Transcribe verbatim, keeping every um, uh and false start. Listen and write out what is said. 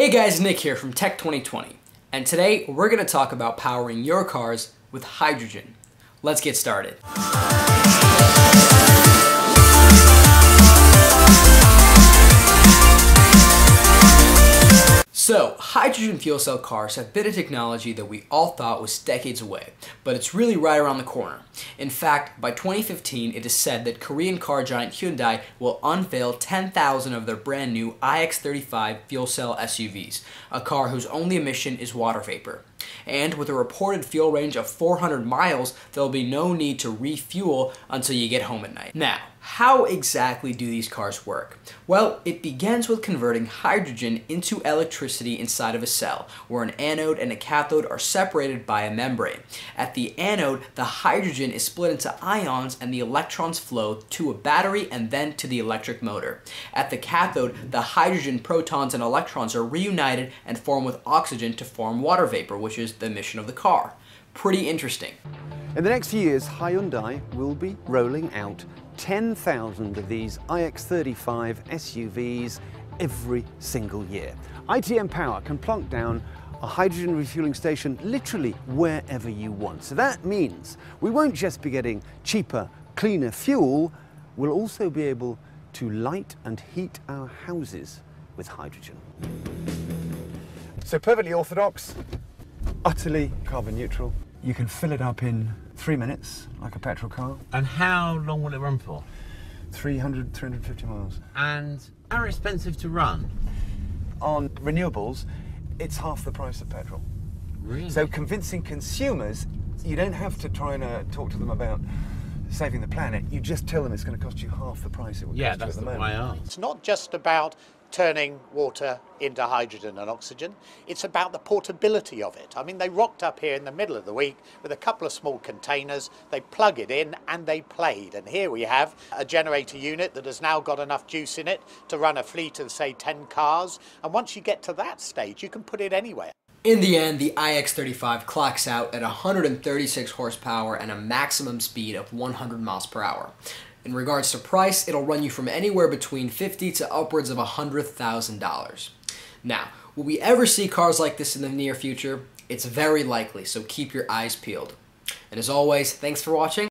Hey guys, Nick here from Tech twenty twenty, and today we're going to talk about powering your cars with hydrogen. Let's get started. So, hydrogen fuel cell cars have been a technology that we all thought was decades away, but it's really right around the corner. In fact, by twenty fifteen, it is said that Korean car giant Hyundai will unveil ten thousand of their brand new i X thirty-five fuel cell S U Vs, a car whose only emission is water vapor. And with a reported fuel range of four hundred miles, there'll be no need to refuel until you get home at night. Now, how exactly do these cars work? Well, it begins with converting hydrogen into electricity inside of a cell, where an anode and a cathode are separated by a membrane. At the anode, the hydrogen is split into ions and the electrons flow to a battery and then to the electric motor. At the cathode, the hydrogen protons and electrons are reunited and form with oxygen to form water vapor, which is the emission of the car. Pretty interesting. In the next years, Hyundai will be rolling out ten thousand of these i X thirty-five S U Vs every single year. I T M Power can plonk down a hydrogen refueling station literally wherever you want. So that means we won't just be getting cheaper, cleaner fuel, we'll also be able to light and heat our houses with hydrogen. So perfectly orthodox, utterly carbon neutral. You can fill it up in three minutes, like a petrol car. And how long will it run for? three hundred, three hundred fifty miles. And how expensive to run? On renewables, it's half the price of petrol. Really? So convincing consumers, you don't have to try and uh, talk to them about saving the planet. You just tell them it's going to cost you half the price it would yeah, cost that's you at the, the moment. Y R. It's not just about turning water into hydrogen and oxygen. It's about the portability of it. I mean, they rocked up here in the middle of the week with a couple of small containers, they plug it in and they played. And here we have a generator unit that has now got enough juice in it to run a fleet of, say, ten cars. And once you get to that stage, you can put it anywhere. In the end, the i X thirty-five clocks out at one hundred thirty-six horsepower and a maximum speed of one hundred miles per hour. In regards to price, it'll run you from anywhere between fifty to upwards of one hundred thousand dollars. Now, will we ever see cars like this in the near future? It's very likely, so keep your eyes peeled. And as always, thanks for watching,